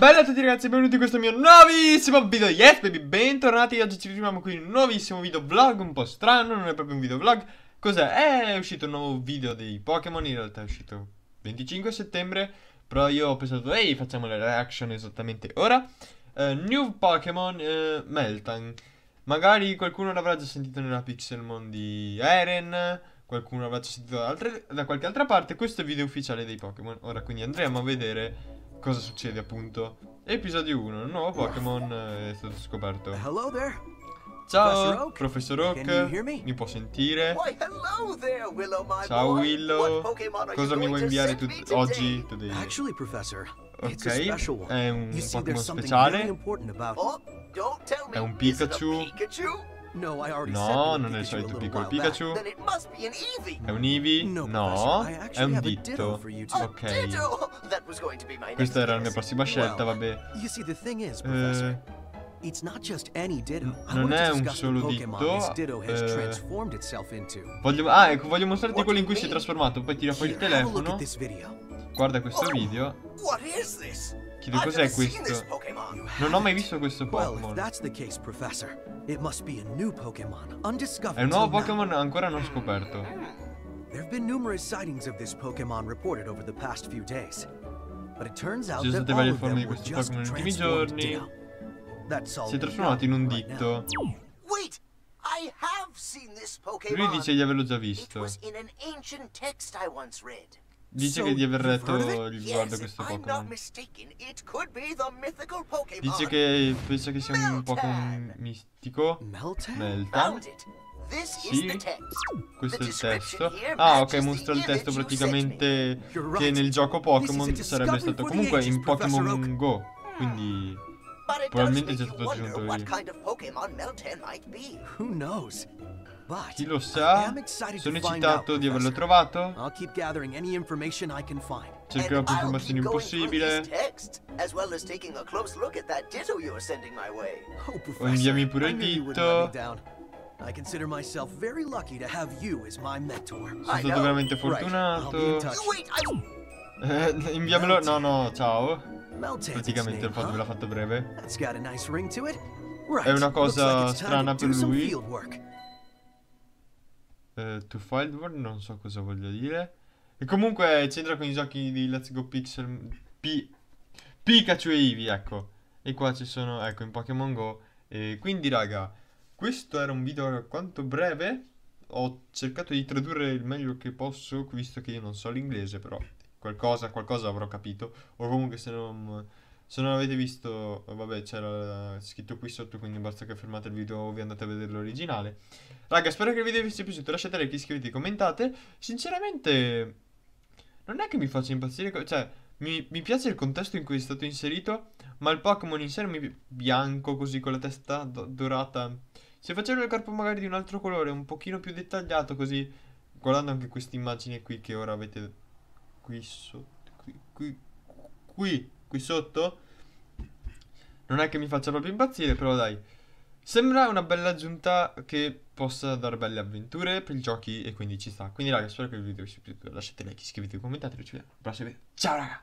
Bella a tutti ragazzi, benvenuti in questo mio nuovissimo video. Yes baby, bentornati. Oggi ci ritroviamo qui in un nuovissimo videoblog un po' strano, non è proprio un videoblog. Cos'è? È uscito un nuovo video dei Pokémon, in realtà è uscito 25 settembre, però io ho pensato, ehi, facciamo le reaction esattamente ora. New Pokémon Meltan. Magari qualcuno l'avrà già sentito nella Pixelmon di Eren, qualcuno l'avrà già sentito da qualche altra parte. Questo è il video ufficiale dei Pokémon. Ora quindi andremo a vedere cosa succede appunto. Episodio 1, un nuovo Pokémon è stato scoperto. Ciao, Professor Oak, mi può sentire? Ciao Willow, cosa mi vuoi inviare oggi? Ok, è un Pokémon speciale. È un Pikachu. No, non è il solito piccolo Pikachu. È un Eevee? No, è un Ditto. Ok, questa era la mia prossima scelta, vabbè. Non è un solo Ditto. Voglio mostrarti quello in cui si è trasformato. Poi tira fuori il telefono. Guarda questo video. Chiedo cos'è questo. Non ho mai visto questo Pokémon. È un nuovo Pokémon ancora non scoperto. Ci sono state varie forme di questo Pokémon negli ultimi giorni. Si è trasformato in un Ditto. Lui dice di averlo già visto. Dice che di aver letto riguardo questo Pokémon. Dice che pensa che sia un Pokémon mistico. Meltan. Sì, questo è il testo. Ah, ok, mostra il testo praticamente che nel gioco Pokémon sarebbe stato comunque in Pokémon Go. Quindi probabilmente c'è stato aggiunto lì. Chi lo sa? Sono eccitato di averlo trovato. Cercherò più informazioni possibile. Inviami pure il Ditto. Sono stato veramente fortunato. Inviamelo. No, ciao. Praticamente il fatto me l'ha fatto breve. È una cosa strana per lui. To field world, non so cosa voglia dire. E comunque c'entra con i giochi di Let's Go Pikachu e Eevee, ecco. E qua ci sono, ecco, in Pokémon Go. E quindi raga, questo era un video alquanto breve. Ho cercato di tradurre il meglio che posso, visto che io non so l'inglese, però qualcosa avrò capito. O comunque se non avete visto, vabbè, c'era scritto qui sotto, quindi basta che fermate il video o vi andate a vedere l'originale. Raga, spero che il video vi sia piaciuto, lasciate like, iscrivetevi, commentate. Sinceramente non è che mi faccia impazzire, cioè mi piace il contesto in cui è stato inserito, ma il Pokémon in sé non mi piace, bianco così con la testa dorata. Se facevano il corpo magari di un altro colore, un pochino più dettagliato così, guardando anche queste immagini qui che ora avete qui sotto, qui sotto, non è che mi faccia proprio impazzire, però dai, sembra una bella aggiunta che possa dare belle avventure per i giochi e quindi ci sta. Quindi raga, spero che il video vi sia piaciuto, lasciate like, iscrivetevi, commentate e ci vediamo al prossimo video. Ciao raga!